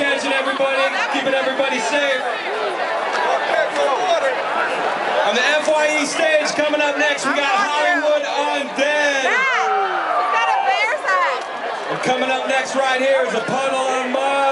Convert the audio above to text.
catching everybody, keeping everybody safe. On the FYE stage, coming up next, we got Hollywood Undead. We got a bear's eye. And coming up next right here is a Puddle of Mudd.